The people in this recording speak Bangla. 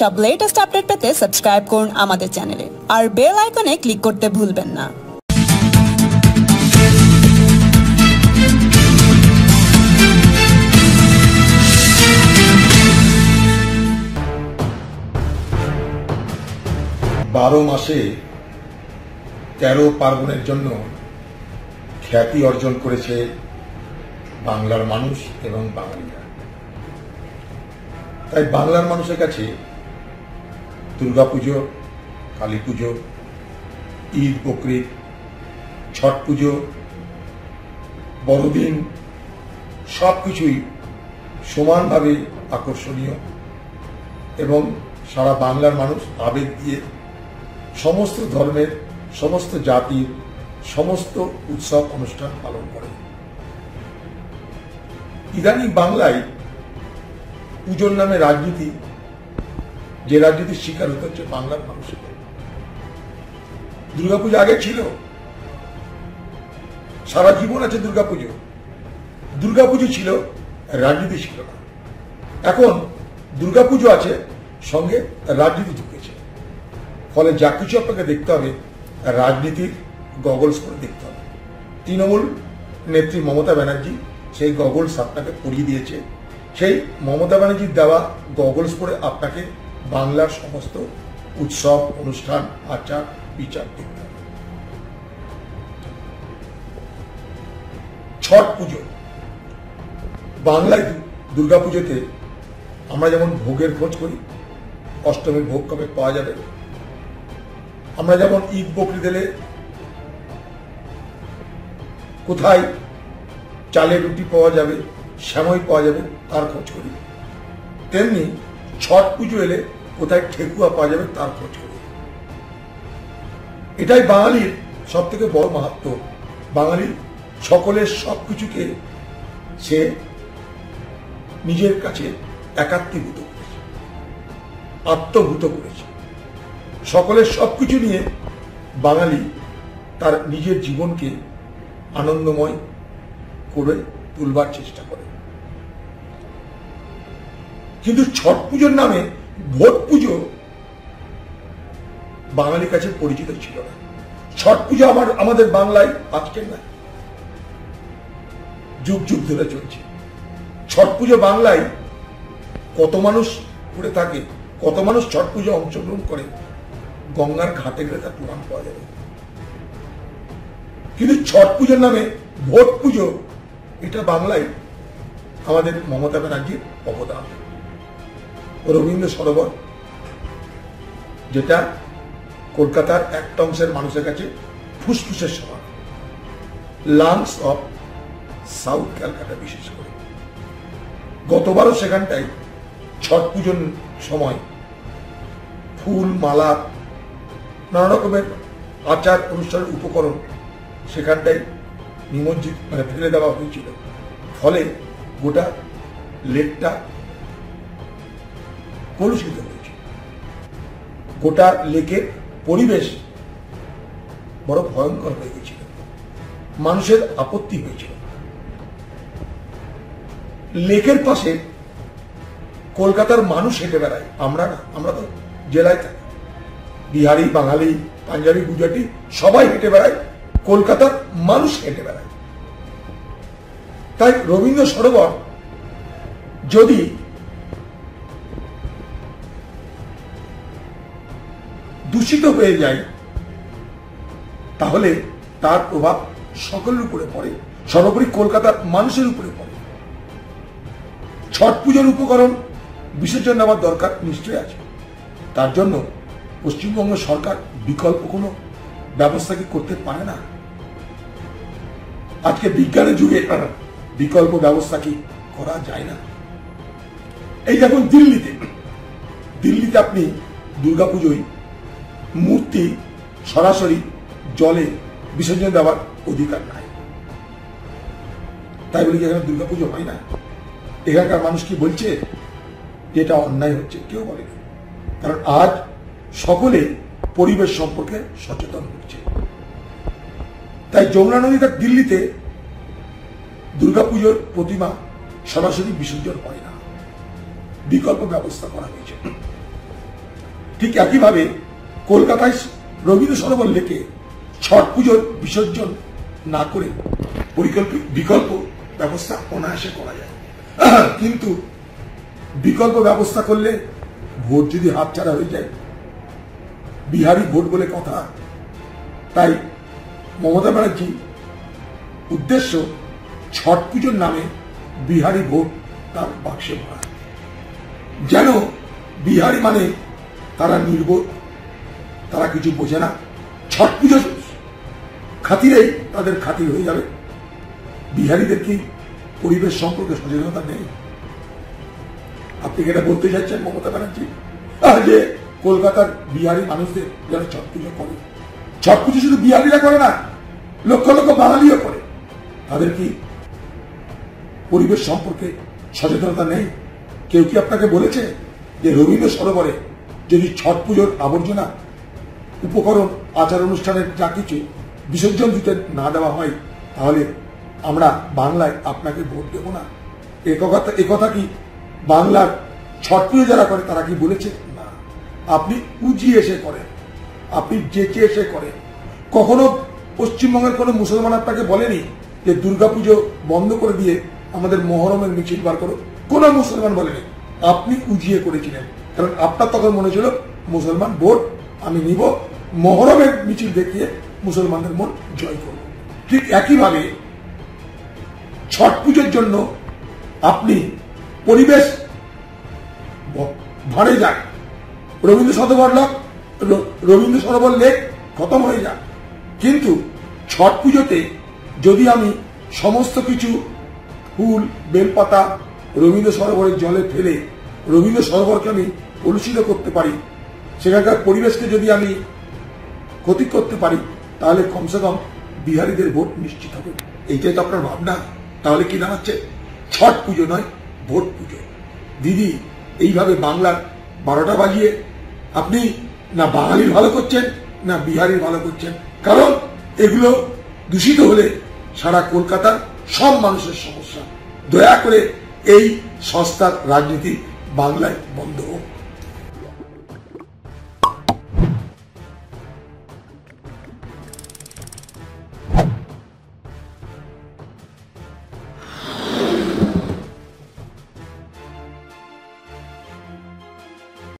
सब लेटेस्ट अपडेट পেতে সাবস্ক্রাইব করুন আমাদের চ্যানেলে আর বেল আইকনে ক্লিক করতে ভুলবেন না। बारो मासे तेरो पार्वणेर जन्य ख्याति अर्जन करेछे बांगलार मानुष एवं बांगालिरा। ताई बांगलार मानुषेर काछे दुर्गा पुजो, काली पुजो, ईद बकरीद, छठ पुजो, बड़दिन सबकिछुई समानभावे आकर्षणीय एवं सारा बांगलार मानुष आवेग दिए समस्त धर्मेर समस्त जातिर समस्त उत्सव अनुष्ठान पालन करे। इदानीं बांगलाय पुजोर नामे राजनीति जे राजनीति शिकार होते हच्छे बांगलार मानुष। दुर्गा पूजा आगे छिलो सारा जीवन आछे दुर्गा पुजो छिलो राजनीति छिलो ना एखन दुर्गा पुजो आछे संगे राजनीति ढुकेछे फले जा किछु आपनाके देखते हबे राजनीतिर गगल्स परे देखते हबे। तृणमूल नेत्री ममता बनार्जी सेई गगल्स आपनाके परिये दियेछे सेई ममता बनार्जीर देवा गगल्स परे आपनाके बांगलार समस्त उत्सव अनुष्ठान आचार विचार देखते हबे। छठ पुजो बांगलार दुर्गा पुजोते आमरा जेमन भोगेर खोज करी अष्टमी भोग कबे पाওয়া যাবে আমরা যেমন ঈদ বকরি দিলে কোথায় চালের রুটি পাওয়া যাবে শ্যামই পাওয়া যাবে তার খোঁজ করি। তেমনি ছট পুজো এলে কোথায় ঠেকুয়া পাওয়া যাবে তার খোঁজ করি। এটাই বাঙালির সবথেকে বড় মাহাত্ম। বাঙালি সকলের সবকিছুকে সে নিজের কাছে একাত্মীভূত করেছে আত্মভূত করেছে। सकले सबकिछु निये बांगाली तार निजेर जीवन के आनंदमय करे तुलबार चेष्टा करे। किन्तु छठ पुजोर नामे भोट पुजो बांगालिर काछे परिचित छिलो ना। छठ पूजा आमादेर बांगलाय आजकेर ना जुग जुग धरे चलछे। छठ पुजो बांगलाय कत मानुष करे थाके कत मानुष छठ पुजो अंशग्रहण करे गंगार घाटे गले तार प्रमाण पाওয়া যাবে। কিন্তু ছট পূজার নামে ভোট পুজো এটা বাংলায় আমাদের মমতা ব্যানার্জির অবদান। রবীন্দ্র সরোবর যেটা কলকাতার এক অংশের মানুষের কাছে ফুসফুসের সমান লাংস অফ সাউথ কলকাতা বিশেষ করে গতবারও সেখানটায় ছট পূজোর সময় ফুল মালা नाना रकम आचार अनुष्ठान उपकरण सेखानटाय निमज्जित मैं फेले देवा फले गोटा लेकटा कलुषित हो गोटा लेकेर परिवेश बड़ भयंकर हो गेछिल मानुषेर आपत्ति होयेछिल। लेकेर पाशे कलकातार मानुष हेंटे बेड़ाय आमरा ना आमरा तो जेलाय थाकि बिहारी बांगाली पंजाबी गुजराटी सबाई हेटे बेड़ाय कलकातार मानुष हेटे बेड़ाय। ताई रवींद्र सरोवर जदि दूषित हो जाए ताहले तार प्रभाव सकलेर उपरे पड़े सर्वोपरि कलकातार मानुषेर उपरे पड़े। छठ पूजार उपकरण विसर्जन देवार दरकार निश्चय आछे। तार जन्य पश्चिमबंग सरकार विकल्प कोनो व्यवस्था कि करते पारे ना। आज के विज्ञान जुगे विकल्प व्यवस्था कि करा जाए ना। एई देखुन दिल्लीते आपनि दुर्गा पूजोय मूर्ति सरासरि जले विसर्जन देवार अधिकार नाई ताई बले कि एखाने दुर्गा पूजो हय ना। एखानकार मानुष कि बोलछे जे एटा अन्याय हच्छे केउ बोले ना कारण आज सकले परिवेश सम्पर्के सचेतन होच्छे। ताई जमुना नदी तक दिल्लीते दुर्गा पूजोर प्रतिमा सरासरि विसर्जन हय ना विकल्प व्यवस्था करा हयेछे। ঠিক একইভাবে কলকাতায় রবীন্দ্র সরোবর লেকে ছট পুজোর বিসর্জন না করে পরিকল্পিত বিকল্প ব্যবস্থা অনায়াসে করা যায়। কিন্তু বিকল্প ব্যবস্থা করলে ভোট যদি হাতছাড়া হয়ে যায়, বিহারি ভোট বলে কথা। তাই মমতা ব্যানার্জি উদ্দেশ্য ছট পুজোর নামে বিহারি ভোট তার বাক্সে ভরা, যেন বিহারি মানে তারা নির্বোধ, তারা কিছু বোঝে না, ছট পুজোর খাতিরেই তাদের খাতির হয়ে যাবে। বিহারিদের কি পরিবেশ সম্পর্কে সচেতনতা নেই? আপনি কি এটা বলতে চাচ্ছেন মমতা ব্যানার্জি যে কলকাতার বিহারি মানুষদের যারা ছট পুজো করে, ছট পুজো শুধু বিহারিরা করে না, লক্ষ লক্ষ বাঙালিও করে, তাদের কি পরিবেশ সম্পর্কে সচেতনতা নেই? কেউ কি আপনাকে বলেছে যে রবীন্দ্র সরোবরে যদি ছট পুজোর আবর্জনা উপকরণ আচার অনুষ্ঠানের যা কিছু বিসর্জন দিতে না দেওয়া হয় তাহলে আমরা বাংলায় আপনাকে ভোট দেব না? একথা কি বাংলার ছট পুজো যারা করে তারা কি বলেছে? না, আপনি উজিয়ে এসে করেন, আপনি জেঁচে এসে করেন। কখনো পশ্চিমবঙ্গের কোনো মুসলমান আপনাকে বলেনি যে দুর্গাপুজো বন্ধ করে দিয়ে আমাদের মহরমের মিছিল বার করো? কোনো মুসলমান বলেনি, আপনি উজিয়ে করেছিলেন। কারণ আপনার তখন মনে ছিল মুসলমান ভোট আমি নিব, মহরমের মিছিল দেখিয়ে মুসলমানদের মন জয় করব। ঠিক একইভাবে ছট পুজোর জন্য আপনি পরিবেশ ভাড়ে যান, রবীন্দ্র সরোবর লেক খতম হয়ে যান, কিন্তু ছট পুজোতে যদি আমি সমস্ত কিছু ফুল বেলপাতা রবীন্দ্র সরোবরের জলে ফেলে রবীন্দ্র সরোবরকে আমি কলুষিত করতে পারি, সেখানকার পরিবেশকে যদি আমি ক্ষতি করতে পারি, তাহলে কমসে কম বিহারিদের ভোট নিশ্চিত হবে। এইটাই তো আপনার ভাবনা। তাহলে কি দাঁড়াচ্ছে? ছট পুজো নয়, ভোট পুজো। দিদি, এইভাবে বাংলার 12টা বাজিয়ে আপনি না বাঙালির ভালো করছেন না বিহারির ভালো করছেন, কারণ এগুলো দূষিত হলে সারা কলকাতার সব মানুষের সমস্যা। দয়া করে এই সস্তার রাজনীতি বাংলায় বন্ধ হোক।